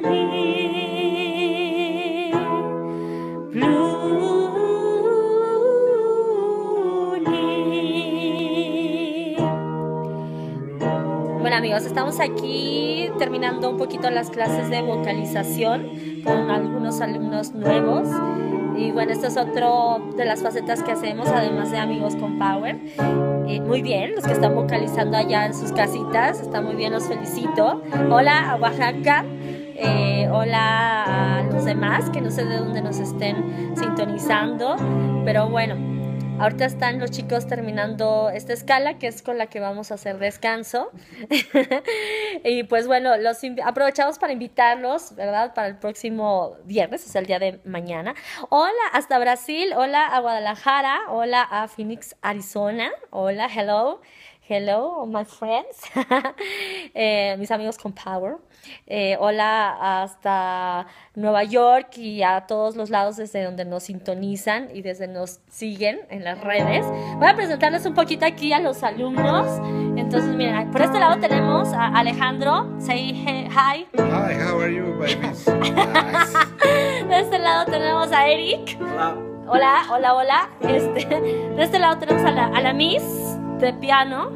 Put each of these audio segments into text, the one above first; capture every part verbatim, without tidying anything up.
Bueno, amigos, estamos aquí terminando un poquito las clases de vocalización con algunos alumnos nuevos. Y bueno, esto es otro de las facetas que hacemos, además de Amigos con Paower. Eh, muy bien, los que están vocalizando allá en sus casitas, está muy bien, los felicito. Hola a Oaxaca, eh, hola a los demás, que no sé de dónde nos estén sintonizando. Pero bueno, ahorita están los chicos terminando esta escala, que es con la que vamos a hacer descanso. Y pues bueno, los aprovechamos para invitarlos, ¿verdad? Para el próximo viernes, o sea, el día de mañana. Hola hasta Brasil, hola a Guadalajara, hola a Phoenix, Arizona. Hola, hello, hello, my friends. eh, mis amigos con Paower. Eh, hola hasta Nueva York y a todos los lados desde donde nos sintonizan y desde nos siguen en las redes. Voy a presentarles un poquito aquí a los alumnos. Entonces, miren, por este lado tenemos a Alejandro. Say hi. Hi, how are you, babies? De este lado tenemos a Eric. Hola. Hola, hola, hola. Este, de este lado tenemos a la, a la Miss de piano.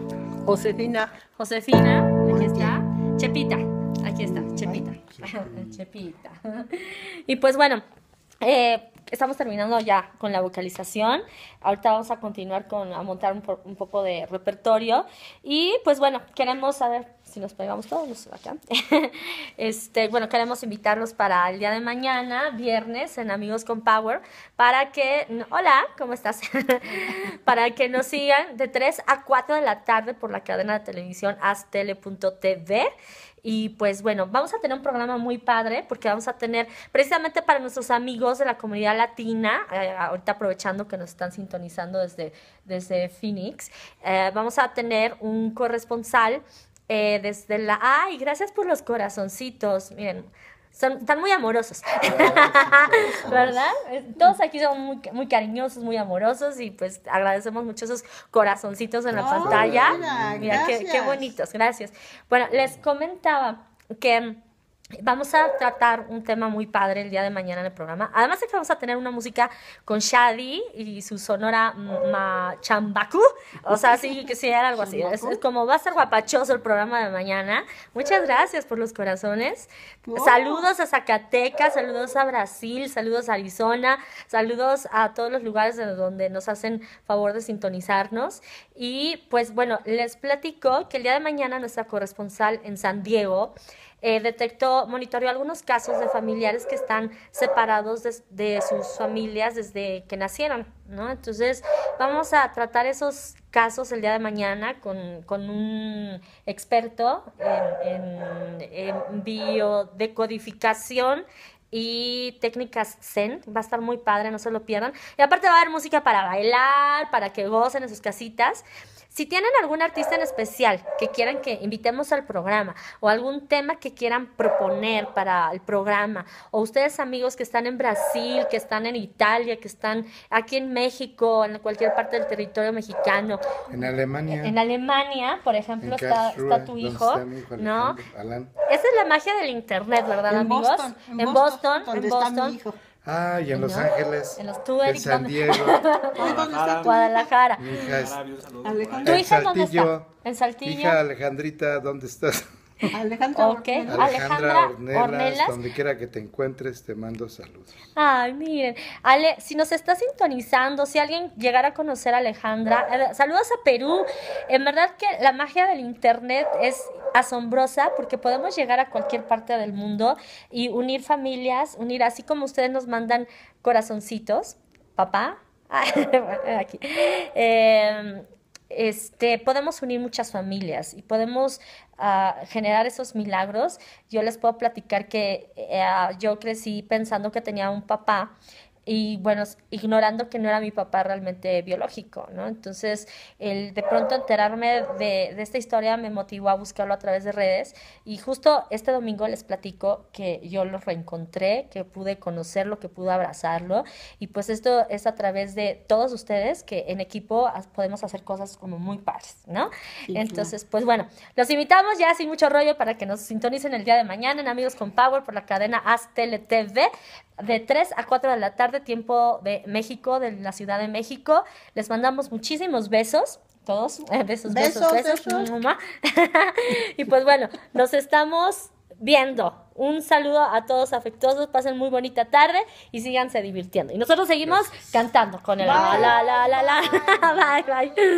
Josefina. Josefina, aquí está. Chepita. Aquí está, Chepita. Chepita. Y pues bueno, eh, estamos terminando ya con la vocalización. Ahorita vamos a continuar con a montar un, un poco de repertorio. Y pues bueno, queremos saber si nos pegamos todos acá. Este, bueno, queremos invitarlos para el día de mañana, viernes, en Amigos con Paower, para que, hola, ¿cómo estás? Para que nos sigan de tres a cuatro de la tarde por la cadena de televisión Astele punto T V. Y pues bueno, vamos a tener un programa muy padre porque vamos a tener precisamente para nuestros amigos de la comunidad latina, eh, ahorita aprovechando que nos están sintonizando desde, desde Phoenix, eh, vamos a tener un corresponsal eh, desde la... ¡Ay, gracias por los corazoncitos! Miren, son, están muy amorosos, ¿verdad? Todos aquí son muy, muy cariñosos, muy amorosos y pues agradecemos mucho esos corazoncitos en la oh, pantalla. Mira, mira qué, qué bonitos, gracias. Bueno, les comentaba que vamos a tratar un tema muy padre el día de mañana en el programa. Además de que vamos a tener una música con Shaddy y su sonora Chambaku. O sea, sí, que sí, era algo así. Es, es como va a ser guapachoso el programa de mañana. Muchas gracias por los corazones. Wow. Saludos a Zacatecas, saludos a Brasil, saludos a Arizona, saludos a todos los lugares de donde nos hacen favor de sintonizarnos. Y pues bueno, les platico que el día de mañana nuestra corresponsal en San Diego Eh, detectó, monitoreó algunos casos de familiares que están separados de, de sus familias desde que nacieron, ¿no? Entonces, vamos a tratar esos casos el día de mañana con, con un experto en, en, en biodecodificación y técnicas zen. Va a estar muy padre, no se lo pierdan. Y aparte va a haber música para bailar, para que gocen en sus casitas. Si tienen algún artista en especial que quieran que invitemos al programa o algún tema que quieran proponer para el programa, o ustedes amigos que están en Brasil, que están en Italia, que están aquí en México, en cualquier parte del territorio mexicano. En Alemania. En Alemania, por ejemplo, está, está tu hijo, ¿no? Esa es la magia del internet, ¿verdad, amigos? En Boston, en Boston. Ah, y en Los no, Ángeles, en, los tuber, en San Diego, Guadalajara, Guadalajara. Mi hija es... ¿Tu hija en dónde está? En Saltillo. Mi hija Alejandrita, ¿dónde estás? Alejandra, okay. Alejandra, Alejandra Ornelas, Ornelas. Donde quiera que te encuentres, te mando saludos. Ay, miren, Ale, si nos está sintonizando, si alguien llegara a conocer a Alejandra, eh, saludos a Perú. En verdad que la magia del internet es asombrosa porque podemos llegar a cualquier parte del mundo y unir familias, unir así como ustedes nos mandan corazoncitos, papá, aquí. Eh, Este, podemos unir muchas familias y podemos uh, generar esos milagros. Yo les puedo platicar que uh, yo crecí pensando que tenía un papá y bueno, ignorando que no era mi papá realmente biológico, ¿no? Entonces, el de pronto enterarme de, de esta historia me motivó a buscarlo a través de redes, y justo este domingo les platico que yo lo reencontré, que pude conocerlo, que pude abrazarlo, y pues esto es a través de todos ustedes, que en equipo podemos hacer cosas como muy padres, ¿no? Sí, entonces, claro. Pues bueno, los invitamos ya sin mucho rollo para que nos sintonicen el día de mañana en Amigos con Paower por la cadena Astele punto T V, de tres a cuatro de la tarde, tiempo de México, de la Ciudad de México. Les mandamos muchísimos besos, todos, eh, besos, besos, besos, besos. Mamá. Y pues bueno, nos estamos viendo. Un saludo a todos afectuosos, pasen muy bonita tarde y síganse divirtiendo. Y nosotros seguimos cantando con el bye. La la la la la. Bye, bye.